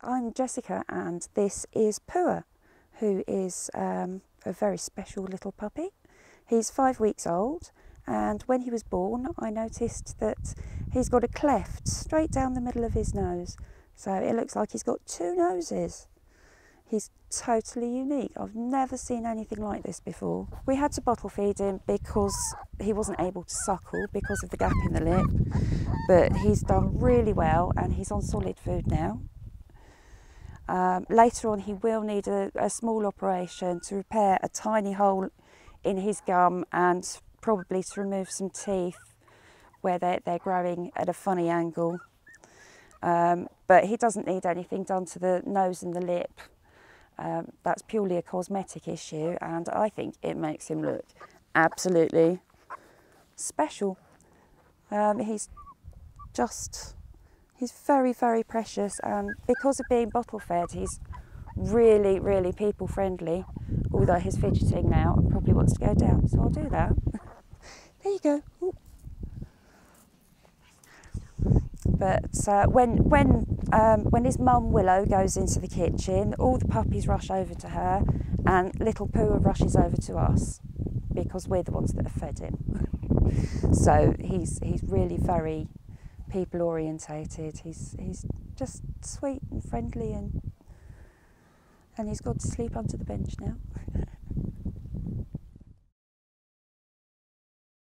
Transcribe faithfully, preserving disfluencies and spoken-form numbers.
I'm Jessica and this is Pua, who is um, a very special little puppy. He's five weeks old, and when he was born I noticed that he's got a cleft straight down the middle of his nose, so it looks like he's got two noses. He's totally unique. I've never seen anything like this before. We had to bottle feed him because he wasn't able to suckle because of the gap in the lip, but he's done really well and he's on solid food now. Um, later on he will need a, a small operation to repair a tiny hole in his gum and probably to remove some teeth where they're, they're growing at a funny angle. Um, but he doesn't need anything done to the nose and the lip. Um, that's purely a cosmetic issue, and I think it makes him look absolutely special. Um, he's just... He's very, very precious, and because of being bottle fed, he's really, really people friendly. Although he's fidgeting now and probably wants to go down, so I'll do that. There you go. Ooh. But uh, when when um, when his mum Willow goes into the kitchen, all the puppies rush over to her, and little Pua rushes over to us because we're the ones that have fed him. So he's he's really very people orientated. He's he's just sweet and friendly, and and he's gone to sleep under the bench now.